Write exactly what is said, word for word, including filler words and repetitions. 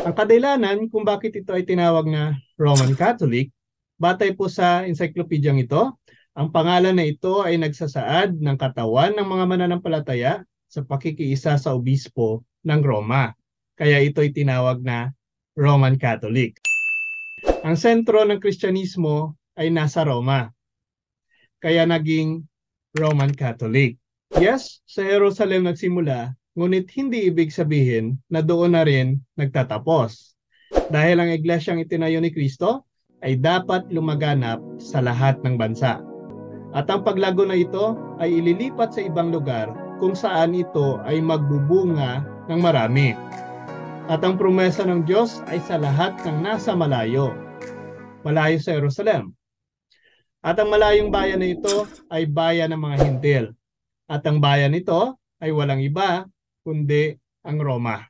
Ang kadahilanan kung bakit ito ay tinawag na Roman Catholic, batay po sa encyclopedia ito, ang pangalan na ito ay nagsasaad ng katawan ng mga mananampalataya sa pakikiisa sa obispo ng Roma. Kaya ito'y tinawag na Roman Catholic. Ang sentro ng Kristyanismo ay nasa Roma. Kaya naging Roman Catholic. Yes, sa Jerusalem nagsimula, ngunit hindi ibig sabihin na doon na rin nagtatapos. Dahil ang iglesyang itinayo ni Kristo ay dapat lumaganap sa lahat ng bansa. At ang paglago na ito ay ililipat sa ibang lugar kung saan ito ay magbubunga ng marami. At ang promesa ng Diyos ay sa lahat ng nasa malayo, malayo sa Jerusalem. At ang malayong bayan na ito ay bayan ng mga Hintil. At ang bayan nito ay walang iba kundi ang Roma.